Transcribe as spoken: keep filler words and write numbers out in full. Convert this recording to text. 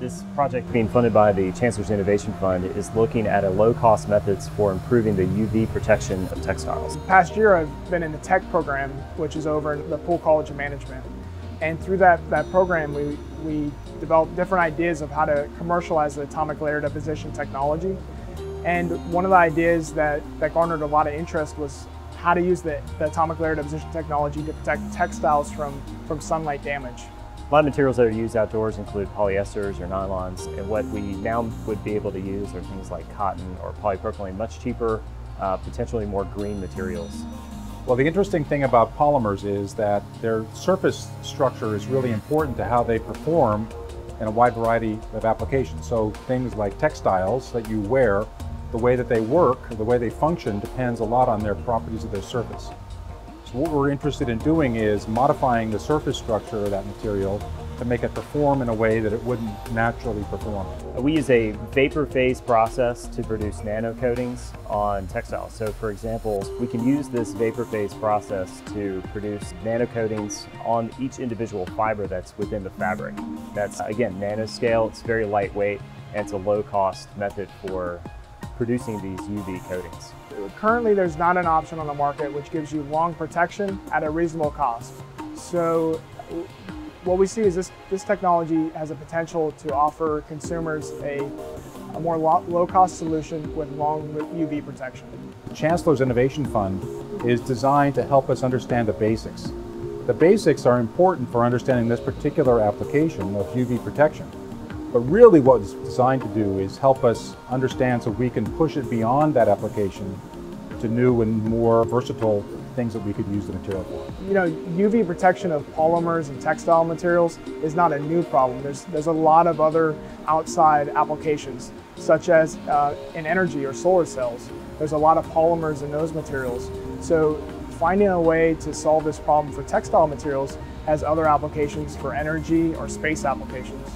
This project, being funded by the Chancellor's Innovation Fund, is looking at a low-cost methods for improving the U V protection of textiles. Past year, I've been in the tech program, which is over at the Poole College of Management. And through that, that program, we, we developed different ideas of how to commercialize the atomic layer deposition technology. And one of the ideas that, that garnered a lot of interest was how to use the, the atomic layer deposition technology to protect textiles from, from sunlight damage. A lot of materials that are used outdoors include polyesters or nylons, and what we now would be able to use are things like cotton or polypropylene, much cheaper, uh, potentially more green materials. Well, the interesting thing about polymers is that their surface structure is really important to how they perform in a wide variety of applications. So things like textiles that you wear, the way that they work, the way they function depends a lot on their properties of their surface. What we're interested in doing is modifying the surface structure of that material to make it perform in a way that it wouldn't naturally perform. We use a vapor phase process to produce nano-coatings on textiles. So for example, we can use this vapor phase process to produce nano-coatings on each individual fiber that's within the fabric. That's, again, nanoscale. It's very lightweight, and it's a low-cost method for producing these U V coatings. Currently, there's not an option on the market which gives you long protection at a reasonable cost. So what we see is this, this technology has a potential to offer consumers a, a more low-cost solution with long U V protection. The Chancellor's Innovation Fund is designed to help us understand the basics. The basics are important for understanding this particular application of U V protection. But really what it's designed to do is help us understand so we can push it beyond that application to new and more versatile things that we could use the material for. You know, U V protection of polymers and textile materials is not a new problem. There's, there's a lot of other outside applications, such as uh, in energy or solar cells. There's a lot of polymers in those materials. So finding a way to solve this problem for textile materials has other applications for energy or space applications.